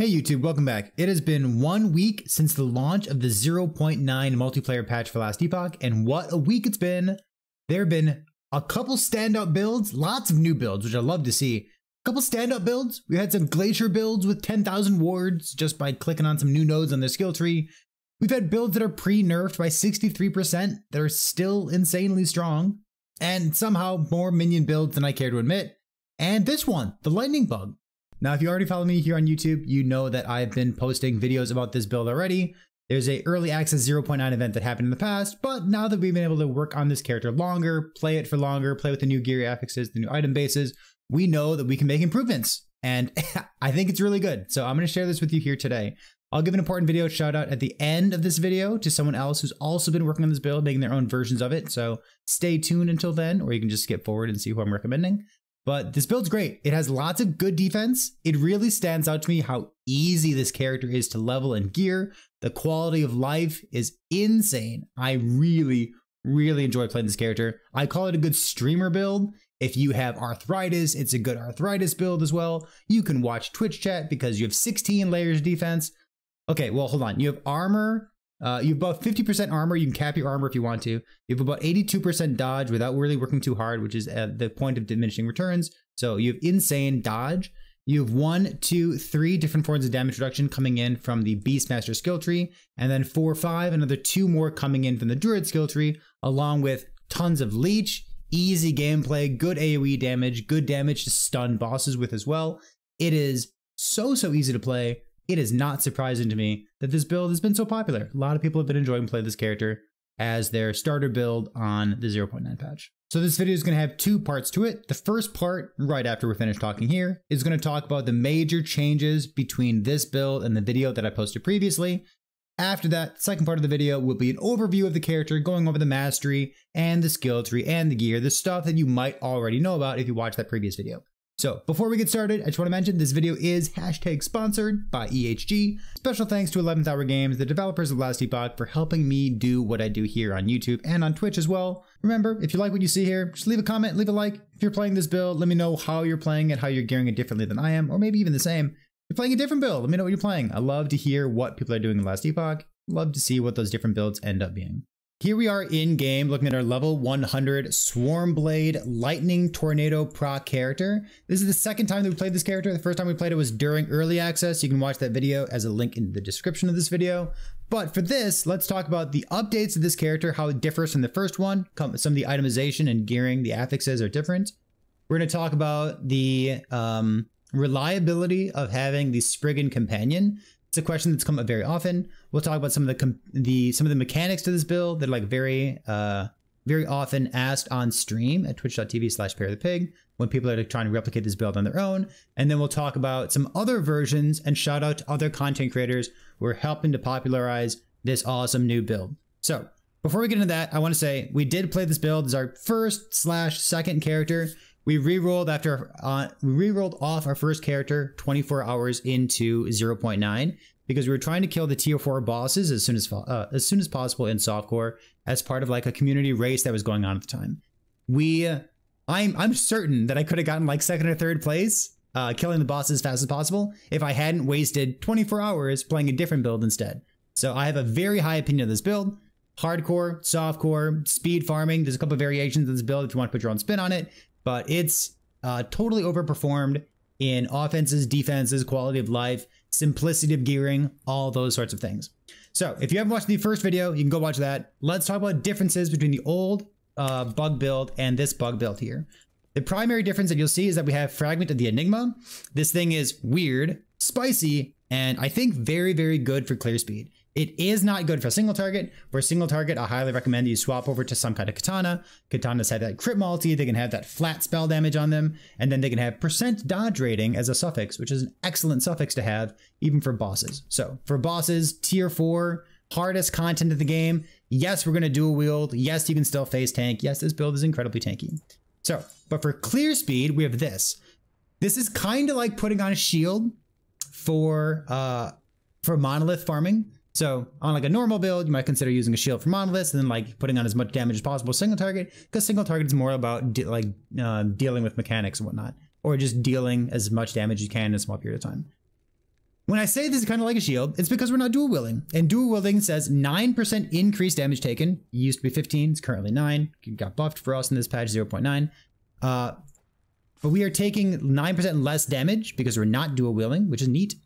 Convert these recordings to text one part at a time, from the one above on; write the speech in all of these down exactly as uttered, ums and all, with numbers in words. Hey YouTube, welcome back. It has been one week since the launch of the zero point nine multiplayer patch for Last Epoch, and what a week it's been. There have been a couple standout builds, lots of new builds, which I love to see. A couple standout builds. We had some Glacier builds with ten thousand wards just by clicking on some new nodes on their skill tree. We've had builds that are pre-nerfed by sixty-three percent that are still insanely strong, and somehow more minion builds than I care to admit. And this one, the Lightning Bug. Now, if you already follow me here on YouTube, you know that I've been posting videos about this build already. There's a early access zero point nine event that happened in the past, but now that we've been able to work on this character longer, play it for longer, play with the new gear affixes, the new item bases, we know that we can make improvements. And I think it's really good. So I'm going to share this with you here today. I'll give an important video shout out at the end of this video to someone else who's also been working on this build, making their own versions of it. So stay tuned until then, or you can just skip forward and see who I'm recommending. But this build's great. It has lots of good defense. It really stands out to me how easy this character is to level and gear. The quality of life is insane. I really, really enjoy playing this character. I call it a good streamer build. If you have arthritis, it's a good arthritis build as well. You can watch Twitch chat because you have sixteen layers of defense. Okay, well, hold on. You have armor. Uh, you have about fifty percent armor. You can cap your armor if you want to. You have about eighty-two percent dodge without really working too hard, which is at the point of diminishing returns. So you have insane dodge. You have one, two, three different forms of damage reduction coming in from the Beastmaster skill tree, and then four, five, another two more coming in from the Druid skill tree, along with tons of leech, easy gameplay, good AoE damage, good damage to stun bosses with as well. It is so, so easy to play. It is not surprising to me that this build has been so popular. A lot of people have been enjoying playing this character as their starter build on the zero point nine patch. So this video is going to have two parts to it. The first part, right after we're finished talking here, is going to talk about the major changes between this build and the video that I posted previously. After that, the second part of the video will be an overview of the character, going over the mastery and the skill tree and the gear, the stuff that you might already know about if you watched that previous video. So before we get started, I just want to mention this video is hashtag sponsored by E H G. Special thanks to eleventh Hour Games, the developers of Last Epoch, for helping me do what I do here on YouTube and on Twitch as well. Remember, if you like what you see here, just leave a comment, leave a like. If you're playing this build, let me know how you're playing it, how you're gearing it differently than I am, or maybe even the same. If you're playing a different build, let me know what you're playing. I love to hear what people are doing in Last Epoch. Love to see what those different builds end up being. Here we are in game looking at our level one hundred Swarmblade Lightning Tornado proc character. This is the second time that we played this character. The first time we played it was during early access. You can watch that video as a link in the description of this video. But for this, let's talk about the updates of this character, how it differs from the first one. Some of the itemization and gearing, the affixes are different. We're going to talk about the um, reliability of having the Spriggan companion. It's a question that's come up very often. We'll talk about some of the the some of the mechanics to this build that are like very uh, very often asked on stream at twitch dot T V slash pair of the pig when people are trying to replicate this build on their own. And then we'll talk about some other versions and shout out to other content creators who are helping to popularize this awesome new build. So before we get into that, I want to say we did play this build as our first slash second character. We re-rolled after uh, we re-rolled off our first character twenty-four hours into zero point nine because we were trying to kill the tier four bosses as soon as uh, as soon as possible in softcore as part of like a community race that was going on at the time. We, uh, I'm I'm certain that I could have gotten like second or third place, uh, killing the bosses as fast as possible if I hadn't wasted twenty-four hours playing a different build instead. So I have a very high opinion of this build. Hardcore, softcore, speed farming. There's a couple of variations of this build if you want to put your own spin on it. But it's uh, totally overperformed in offenses, defenses, quality of life, simplicity of gearing, all those sorts of things. So if you haven't watched the first video, you can go watch that. Let's talk about differences between the old uh, bug build and this bug build here. The primary difference that you'll see is that we have Fragment of the Enigma. This thing is weird, spicy, and I think very, very good for clear speed. It is not good for a single target. For a single target, I highly recommend you swap over to some kind of katana. Katanas have that crit multi, they can have that flat spell damage on them, and then they can have percent dodge rating as a suffix, which is an excellent suffix to have, even for bosses. So for bosses, tier four, hardest content of the game. Yes, we're gonna dual wield. Yes, you can still phase tank. Yes, this build is incredibly tanky. So, but for clear speed, we have this. This is kind of like putting on a shield for, uh, for monolith farming. So on like a normal build, you might consider using a shield for monoliths and then like putting on as much damage as possible single target, because single target is more about de like uh, dealing with mechanics and whatnot, or just dealing as much damage as you can in a small period of time. When I say this is kind of like a shield, it's because we're not dual wielding. And dual wielding says nine percent increased damage taken. It used to be fifteen, it's currently nine. It got buffed for us in this patch, zero point nine. Uh, but we are taking nine percent less damage because we're not dual wielding, which is neat.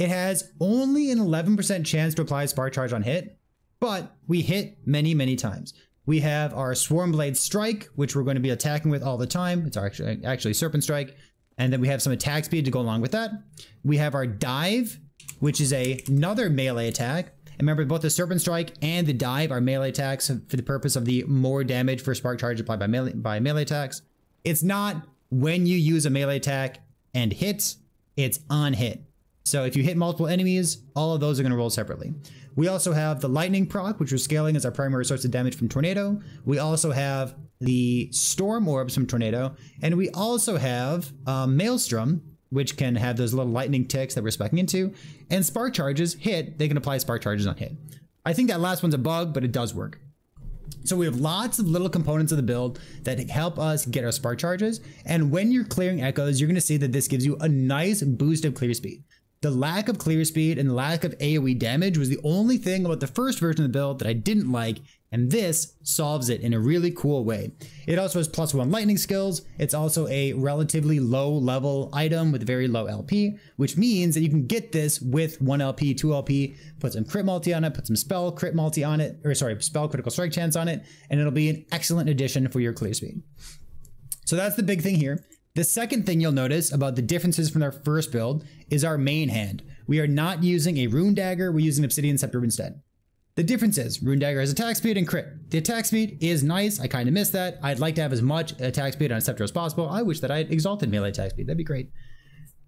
It has only an eleven percent chance to apply Spark Charge on hit, but we hit many, many times. We have our Swarmblade Strike, which we're going to be attacking with all the time. It's our actually, actually Serpent Strike. And then we have some attack speed to go along with that. We have our Dive, which is a, another melee attack. And remember, both the Serpent Strike and the Dive are melee attacks for the purpose of the more damage for Spark Charge applied by melee, by melee attacks. It's not when you use a melee attack and hit, it's on hit. So if you hit multiple enemies, all of those are going to roll separately. We also have the Lightning proc, which we're scaling as our primary source of damage from Tornado. We also have the Storm Orbs from Tornado. And we also have um, Maelstrom, which can have those little lightning ticks that we're speccing into. And Spark Charges hit, they can apply Spark Charges on hit. I think that last one's a bug, but it does work. So we have lots of little components of the build that help us get our Spark Charges. And when you're clearing Echoes, you're going to see that this gives you a nice boost of clear speed. The lack of clear speed and the lack of AoE damage was the only thing about the first version of the build that I didn't like, and this solves it in a really cool way. It also has plus one lightning skills. It's also a relatively low level item with very low L P, which means that you can get this with one L P, two L P, put some crit multi on it, put some spell crit multi on it, or sorry, spell critical strike chance on it, and it'll be an excellent addition for your clear speed. So that's the big thing here. The second thing you'll notice about the differences from our first build is our main hand. We are not using a Rune Dagger, we're using Obsidian Scepter instead. The difference is, Rune Dagger has attack speed and crit. The attack speed is nice, I kind of miss that. I'd like to have as much attack speed on a Scepter as possible. I wish that I had exalted melee attack speed, that'd be great.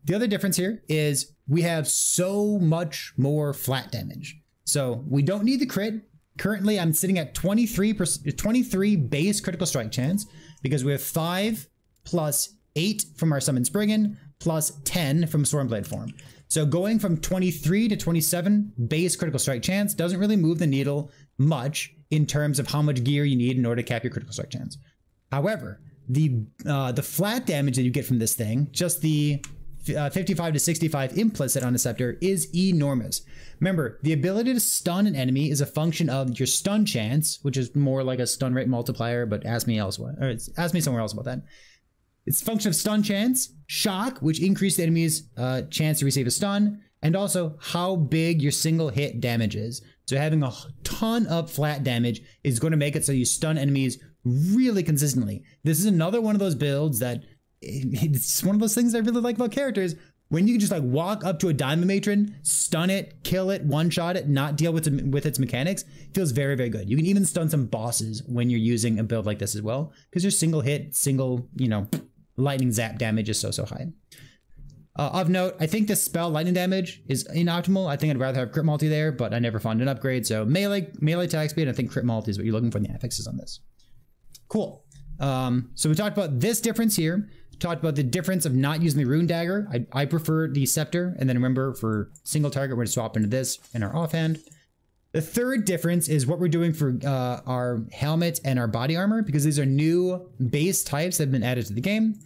The other difference here is we have so much more flat damage. So we don't need the crit. Currently I'm sitting at twenty-three, twenty-three base critical strike chance because we have five plus eight from our Summon Spriggan, plus ten from Swarmblade form. So going from twenty-three to twenty-seven base critical strike chance doesn't really move the needle much in terms of how much gear you need in order to cap your critical strike chance. However, the uh, the flat damage that you get from this thing, just the uh, fifty-five to sixty-five implicit on a Scepter, is enormous. Remember, the ability to stun an enemy is a function of your stun chance, which is more like a stun rate multiplier, but ask me elsewhere, or ask me somewhere else about that. It's a function of stun chance, shock, which increases the enemy's uh, chance to receive a stun, and also how big your single hit damage is. So having a ton of flat damage is going to make it so you stun enemies really consistently. This is another one of those builds that, it's one of those things I really like about characters, when you can just like walk up to a Diamond Matron, stun it, kill it, one-shot it, not deal with, with its mechanics, feels very, very good. You can even stun some bosses when you're using a build like this as well, because your single hit, single, you know, lightning zap damage is so, so high. Uh, of note, I think this spell lightning damage is inoptimal. I think I'd rather have crit multi there, but I never found an upgrade. So melee, melee attack speed, I think crit multi is what you're looking for in the affixes on this. Cool. Um, so we talked about this difference here. We talked about the difference of not using the Rune Dagger. I, I prefer the Scepter. And then remember, for single target, we're going to swap into this in our offhand. The third difference is what we're doing for uh, our helmet and our body armor, because these are new base types that have been added to the game.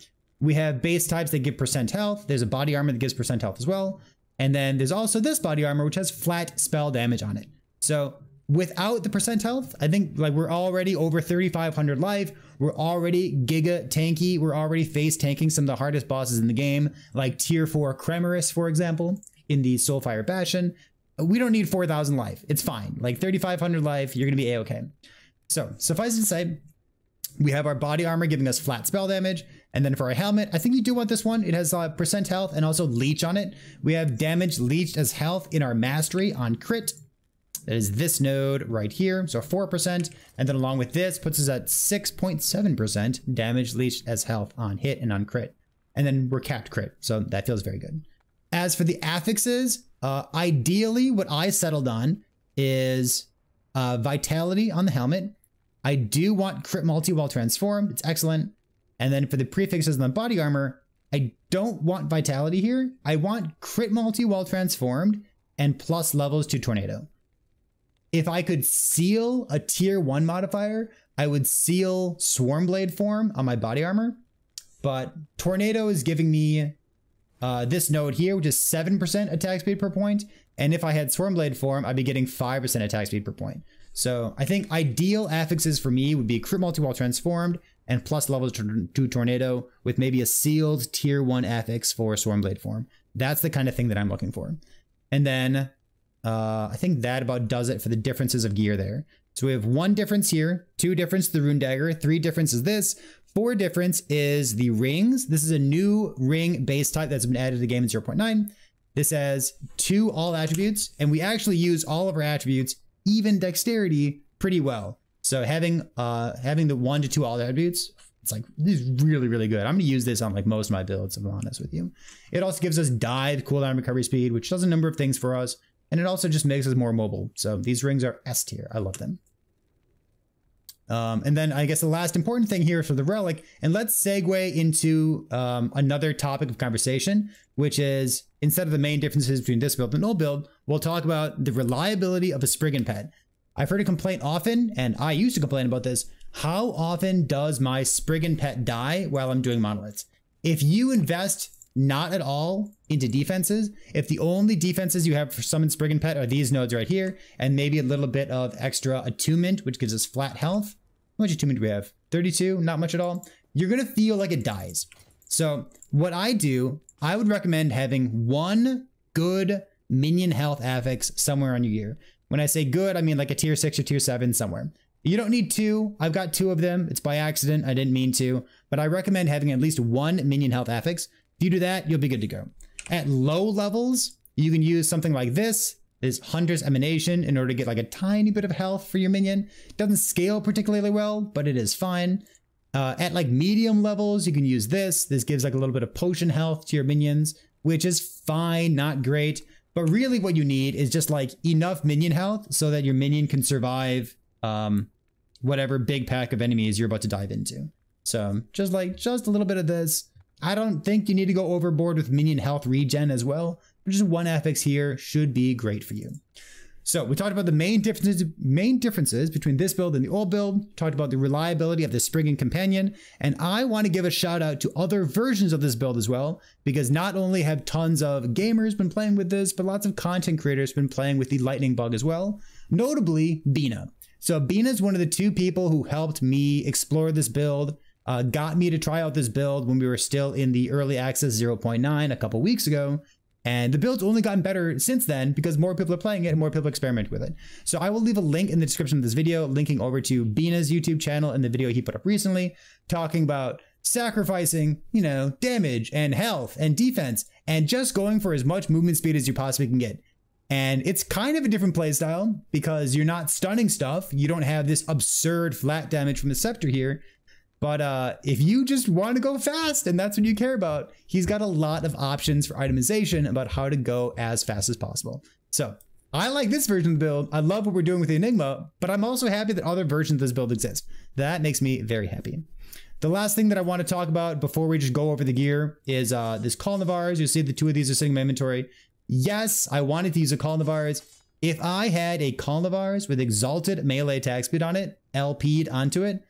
We have base types that give percent health. There's a body armor that gives percent health as well. And then there's also this body armor, which has flat spell damage on it. So without the percent health, I think like we're already over thirty-five hundred life. We're already giga tanky. We're already face tanking some of the hardest bosses in the game, like tier four Cremorus, for example, in the Soulfire Bastion. We don't need four thousand life. It's fine. Like thirty-five hundred life, you're going to be a-okay. So suffice it to say, we have our body armor giving us flat spell damage. And then for our helmet, I think you do want this one. It has uh, percent health and also leech on it. We have damage leached as health in our mastery on crit. That is this node right here. So four percent. And then along with this puts us at six point seven percent damage leached as health on hit and on crit. And then we're capped crit. So that feels very good. As for the affixes, Uh, ideally, what I settled on is uh, Vitality on the helmet. I do want Crit Multi while transformed. It's excellent. And then for the prefixes on the body armor, I don't want Vitality here. I want Crit Multi while transformed and plus levels to Tornado. If I could seal a tier one modifier, I would seal Swarmblade form on my body armor. But Tornado is giving me Uh, this node here, which is seven percent attack speed per point. And if I had Swarmblade form, I'd be getting five percent attack speed per point. So I think ideal affixes for me would be Crit Multi while transformed and plus level two Tornado with maybe a sealed tier one affix for Swarmblade form. That's the kind of thing that I'm looking for. And then uh, I think that about does it for the differences of gear there. So we have one difference here, two difference the Rune Dagger, three difference is this, four difference is the rings. This is a new ring base type that's been added to the game in zero point nine. This has two all attributes, and we actually use all of our attributes, even dexterity, pretty well. So having uh, having the one to two all attributes, it's like, this is really, really good. I'm gonna use this on like most of my builds, if I'm honest with you. It also gives us dive, cooldown, recovery speed, which does a number of things for us. And it also just makes us more mobile. So these rings are S tier. I love them. Um, and then I guess the last important thing here for the relic, and let's segue into um, another topic of conversation, which is instead of the main differences between this build and old build, we'll talk about the reliability of a Spriggan pet. I've heard a complaint often, and I used to complain about this. How often does my Spriggan pet die while I'm doing monoliths? If you invest not at all into defenses, if the only defenses you have for summon Spriggan pet are these nodes right here, and maybe a little bit of extra attunement, which gives us flat health. How much attunement do we have? thirty-two, not much at all. You're gonna feel like it dies. So what I do, I would recommend having one good minion health affix somewhere on your gear. When I say good, I mean like a tier six or tier seven somewhere. You don't need two. I've got two of them. It's by accident. I didn't mean to, but I recommend having at least one minion health affix. If you do that, you'll be good to go. At low levels, you can use something like this. This Hunter's Emanation in order to get like a tiny bit of health for your minion. Doesn't scale particularly well, but it is fine. Uh, at like medium levels, you can use this. This gives like a little bit of potion health to your minions, which is fine, not great. But really what you need is just like enough minion health so that your minion can survive um, whatever big pack of enemies you're about to dive into. So just like just a little bit of this. I don't think you need to go overboard with minion health regen as well. Just one affix here should be great for you. So we talked about the main differences, main differences between this build and the old build, talked about the reliability of the Spriggan companion, and I want to give a shout out to other versions of this build as well, because not only have tons of gamers been playing with this, but lots of content creators been playing with the Lightning Bug as well, notably Bina. So Bina is one of the two people who helped me explore this build, uh, got me to try out this build when we were still in the early access zero point nine a couple weeks ago. And the build's only gotten better since then because more people are playing it and more people experiment with it. So I will leave a link in the description of this video, linking over to Bina's YouTube channel and the video he put up recently, talking about sacrificing, you know, damage and health and defense and just going for as much movement speed as you possibly can get. And it's kind of a different playstyle because you're not stunning stuff. You don't have this absurd flat damage from the scepter here. But uh, if you just want to go fast and that's what you care about, he's got a lot of options for itemization about how to go as fast as possible. So I like this version of the build. I love what we're doing with the Enigma, but I'm also happy that other versions of this build exist. That makes me very happy. The last thing that I want to talk about before we just go over the gear is uh, this Culnavars. You'll see the two of these are sitting in my inventory. Yes, I wanted to use a Culnavars. If I had a Culnavars with exalted melee attack speed on it, L P'd onto it,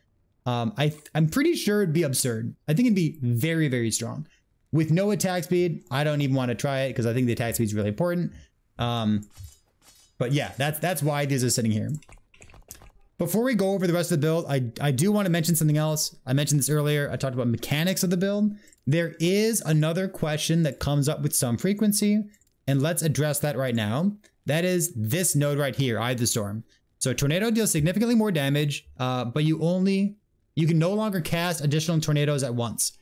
Um, I I'm pretty sure it'd be absurd. I think it'd be very, very strong. With no attack speed, I don't even want to try it because I think the attack speed is really important. Um, but yeah, that's that's why these are sitting here. Before we go over the rest of the build, I, I do want to mention something else. I mentioned this earlier. I talked about mechanics of the build. There is another question that comes up with some frequency, and let's address that right now. That is this node right here, Eye of the Storm. So Tornado deals significantly more damage, uh, but you only... You can no longer cast additional tornadoes at once.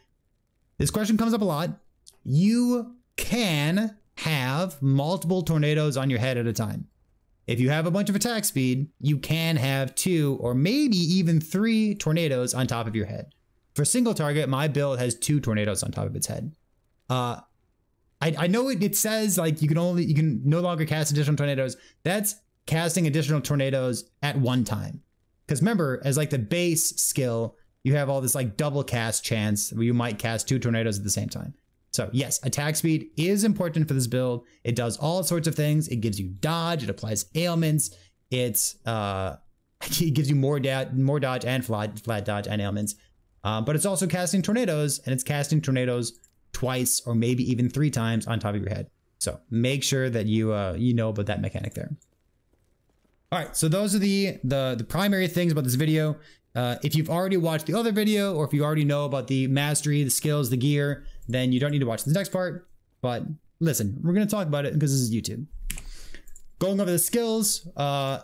This question comes up a lot. You can have multiple tornadoes on your head at a time. If you have a bunch of attack speed, you can have two or maybe even three tornadoes on top of your head. For single target, my build has two tornadoes on top of its head. Uh, I, I know it, it says like you can only you can no longer cast additional tornadoes. That's casting additional tornadoes at one time. Because remember, as like the base skill, you have all this like double cast chance where you might cast two tornadoes at the same time. So yes, attack speed is important for this build. It does all sorts of things. It gives you dodge. It applies ailments. It's uh, it gives you more da more dodge and flat, flat dodge and ailments. Uh, but it's also casting tornadoes, and it's casting tornadoes twice or maybe even three times on top of your head. So make sure that you uh, you know about that mechanic there. All right, so those are the the, the primary things about this video. Uh, if you've already watched the other video, or if you already know about the mastery, the skills, the gear, then you don't need to watch this next part. But listen, we're going to talk about it because this is YouTube. Going over the skills, uh,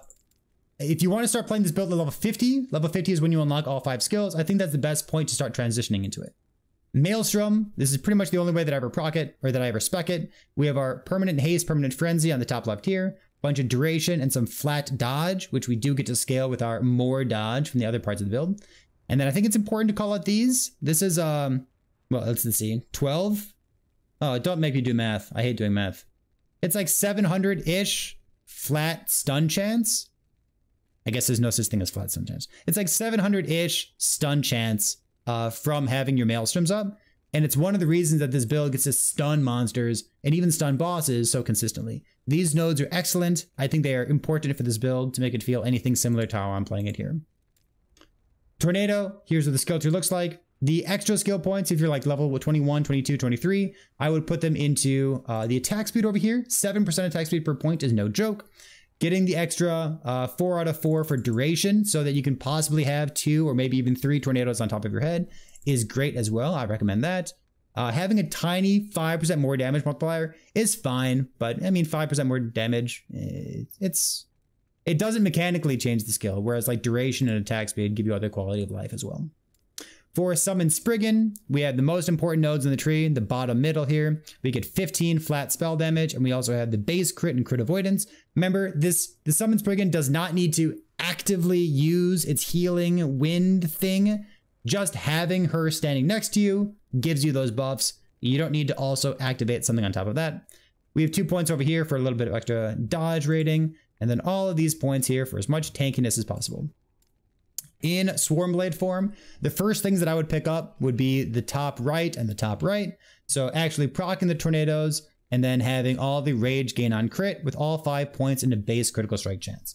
if you want to start playing this build at level fifty, level fifty is when you unlock all five skills. I think that's the best point to start transitioning into it. Maelstrom, this is pretty much the only way that I ever proc it, or that I ever spec it. We have our Permanent Haste, Permanent Frenzy on the top left here. Bunch of duration and some flat dodge, which we do get to scale with our more dodge from the other parts of the build. And then I think it's important to call out these. This is, um, well, let's see, twelve. Oh, don't make me do math. I hate doing math. It's like seven hundred-ish flat stun chance. I guess there's no such thing as flat stun chance. It's like seven hundred-ish stun chance Uh, from having your maelstroms up, and it's one of the reasons that this build gets to stun monsters and even stun bosses so consistently. These nodes are excellent. I think they are important for this build to make it feel anything similar to how I'm playing it here. Tornado, here's what the skill tree looks like. The extra skill points, if you're like level twenty-one, twenty-two, twenty-three, I would put them into uh, the attack speed over here. seven percent attack speed per point is no joke. Getting the extra uh, four out of four for duration so that you can possibly have two or maybe even three tornadoes on top of your head is great as well. I recommend that. Uh, having a tiny five percent more damage multiplier is fine, but I mean, five percent more damage, it's it doesn't mechanically change the skill, whereas like duration and attack speed give you other quality of life as well. For Summon Spriggan, we have the most important nodes in the tree, the bottom middle here. We get fifteen flat spell damage, and we also have the base crit and crit avoidance. Remember, this the Summon Spriggan does not need to actively use its healing wind thing. Just having her standing next to you gives you those buffs. You don't need to also activate something on top of that. We have two points over here for a little bit of extra dodge rating, and then all of these points here for as much tankiness as possible. In Swarmblade form, the first things that I would pick up would be the top right and the top right. So actually proccing the tornadoes and then having all the rage gain on crit with all five points and a base critical strike chance.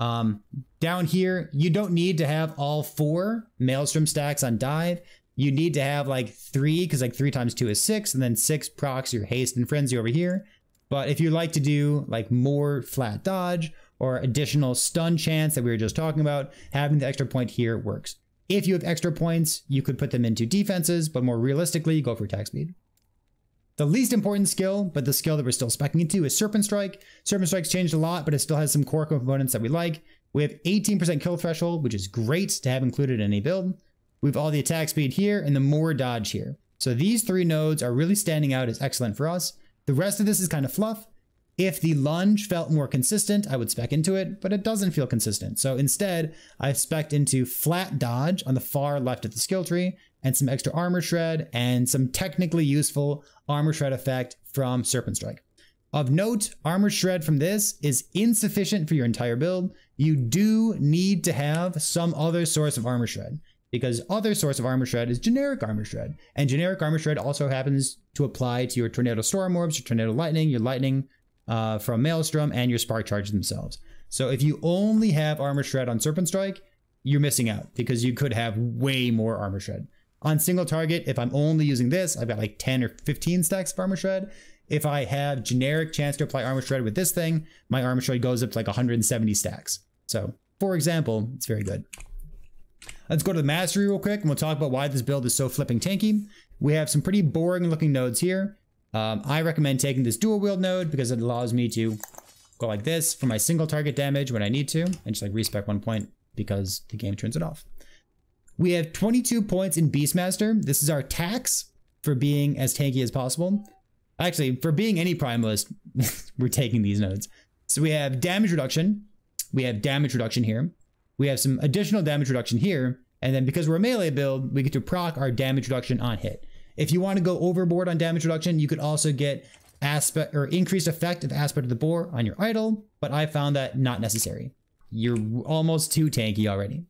Um, down here, you don't need to have all four maelstrom stacks on dive. You need to have like three, because like three times two is six, and then six procs your haste and frenzy over here. But if you like to do like more flat dodge or additional stun chance that we were just talking about, having the extra point here works. If you have extra points, you could put them into defenses, but more realistically, go for attack speed. The least important skill, but the skill that we're still speccing into, is Serpent Strike. Serpent Strike's changed a lot, but it still has some core components that we like. We have eighteen percent kill threshold, which is great to have included in a build. We have all the attack speed here and the more dodge here. So these three nodes are really standing out as excellent for us. The rest of this is kind of fluff. If the lunge felt more consistent, I would spec into it, but it doesn't feel consistent. So instead, I've spec'd into flat dodge on the far left of the skill tree and some extra armor shred and some technically useful armor shred effect from Serpent Strike. Of note, armor shred from this is insufficient for your entire build. You do need to have some other source of armor shred, because other source of armor shred is generic armor shred. And generic armor shred also happens to apply to your tornado storm orbs, your tornado lightning, your lightning Uh, from Maelstrom, and your spark charges themselves. So if you only have armor shred on Serpent Strike, you're missing out, because you could have way more armor shred. On single target, if I'm only using this, I've got like ten or fifteen stacks of armor shred. If I have generic chance to apply armor shred with this thing, my armor shred goes up to like one hundred seventy stacks. So for example, it's very good. Let's go to the mastery real quick, and we'll talk about why this build is so flipping tanky. We have some pretty boring looking nodes here. Um, I recommend taking this dual wield node because it allows me to go like this for my single target damage when I need to, and just like respec one point because the game turns it off. We have twenty-two points in Beastmaster. This is our tax for being as tanky as possible. Actually, for being any primalist, we're taking these nodes. So we have damage reduction. We have damage reduction here. We have some additional damage reduction here. And then because we're a melee build, we get to proc our damage reduction on hit. If you want to go overboard on damage reduction, you could also get aspect or increased effect of Aspect of the Boar on your idol, but I found that not necessary. You're almost too tanky already.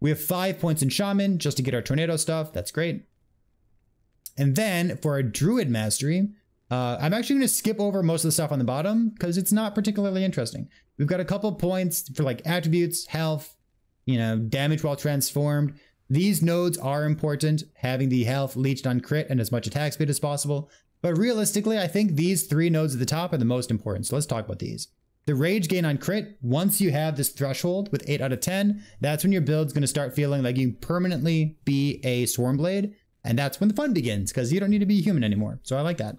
We have five points in Shaman just to get our tornado stuff. That's great. And then for our Druid Mastery, uh, I'm actually going to skip over most of the stuff on the bottom because it's not particularly interesting. We've got a couple points for like attributes, health, you know, damage while transformed. These nodes are important, having the health leached on crit and as much attack speed as possible, but realistically I think these three nodes at the top are the most important, so let's talk about these. The rage gain on crit, once you have this threshold with eight out of ten, that's when your build's going to start feeling like you permanently be a Swarmblade, and that's when the fun begins, because you don't need to be human anymore, so I like that.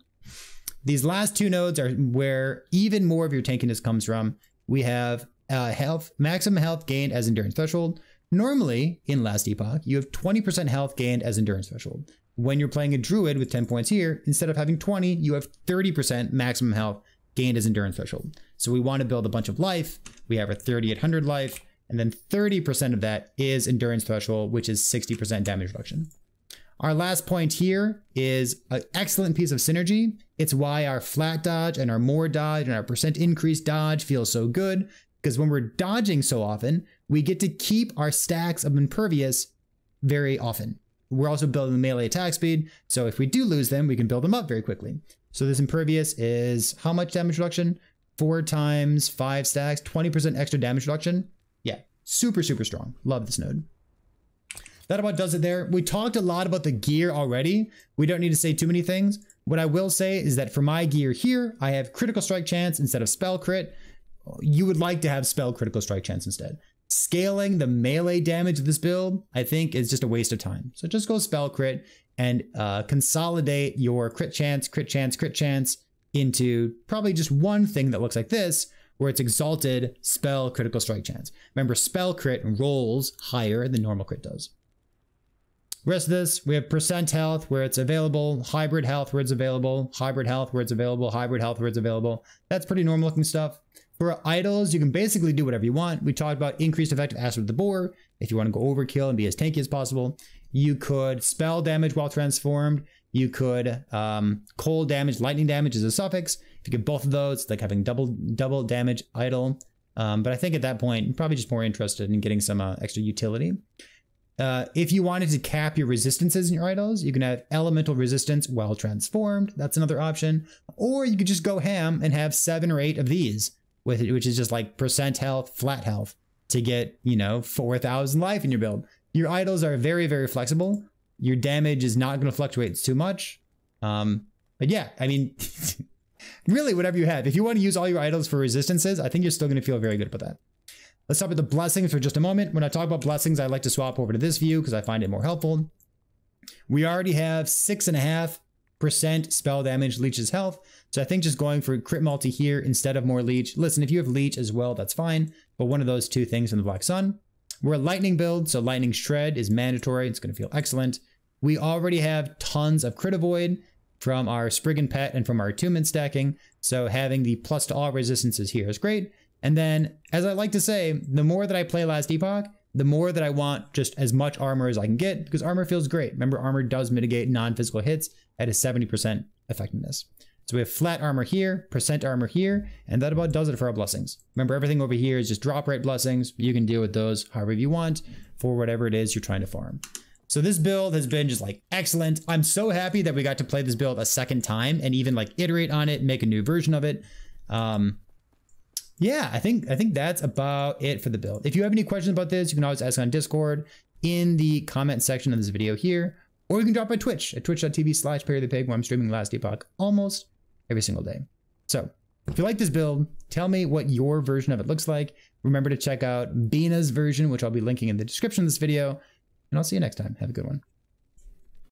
These last two nodes are where even more of your tankiness comes from. We have uh, health, maximum health gained as endurance threshold. Normally, in Last Epoch, you have twenty percent health gained as endurance threshold. When you're playing a druid with ten points here, instead of having twenty, you have thirty percent maximum health gained as endurance threshold. So we want to build a bunch of life. We have a thirty-eight hundred life, and then thirty percent of that is endurance threshold, which is sixty percent damage reduction. Our last point here is an excellent piece of synergy. It's why our flat dodge and our more dodge and our percent increase dodge feels so good, because when we're dodging so often, we get to keep our stacks of impervious very often. We're also building the melee attack speed, so if we do lose them, we can build them up very quickly. So this impervious is how much damage reduction? Four times five stacks, twenty percent extra damage reduction. Yeah, super, super strong. Love this node. That about does it there. We talked a lot about the gear already. We don't need to say too many things. What I will say is that for my gear here, I have critical strike chance instead of spell crit. You would like to have spell critical strike chance instead. Scaling the melee damage of this build, I think, is just a waste of time. So just go spell crit and uh, consolidate your crit chance, crit chance, crit chance into probably just one thing that looks like this, where it's exalted spell critical strike chance. Remember, spell crit rolls higher than normal crit does. Rest of this, we have percent health where it's available, hybrid health where it's available, hybrid health where it's available, hybrid health where it's available. That's pretty normal looking stuff. For idols, you can basically do whatever you want. We talked about increased effective aspect of the boar. If you want to go overkill and be as tanky as possible, you could spell damage while transformed. You could um, cold damage, lightning damage as a suffix. If you get both of those, it's like having double double damage idol. Um, but I think at that point, you're probably just more interested in getting some uh, extra utility. Uh, if you wanted to cap your resistances in your idols, you can have elemental resistance while transformed. That's another option. Or you could just go ham and have seven or eight of these, with it, which is just like percent health, flat health, to get, you know, four thousand life in your build. Your idols are very, very flexible. Your damage is not going to fluctuate too much. Um, but yeah, I mean, really, whatever you have. If you want to use all your idols for resistances, I think you're still going to feel very good about that. Let's talk about the blessings for just a moment. When I talk about blessings, I like to swap over to this view because I find it more helpful. We already have six and a half percent spell damage leeches health. So I think just going for crit multi here instead of more leech. Listen, if you have leech as well, that's fine. But one of those two things in the Black Sun. We're a lightning build, so lightning shred is mandatory. It's going to feel excellent. We already have tons of crit avoid from our Spriggan pet and from our attunement stacking. So having the plus to all resistances here is great. And then, as I like to say, the more that I play Last Epoch, the more that I want just as much armor as I can get, because armor feels great. Remember, armor does mitigate non-physical hits at a seventy percent effectiveness. So we have flat armor here, percent armor here, and that about does it for our blessings. Remember, everything over here is just drop rate blessings. You can deal with those however you want for whatever it is you're trying to farm. So this build has been just like excellent. I'm so happy that we got to play this build a second time and even like iterate on it, make a new version of it. Um, Yeah, I think I think that's about it for the build. If you have any questions about this, you can always ask on Discord in the comment section of this video here, or you can drop by Twitch at twitch dot T V slash Parry the Pig, where I'm streaming Last Epoch almost every single day. So if you like this build, tell me what your version of it looks like. Remember to check out Bina's version, which I'll be linking in the description of this video, and I'll see you next time. Have a good one.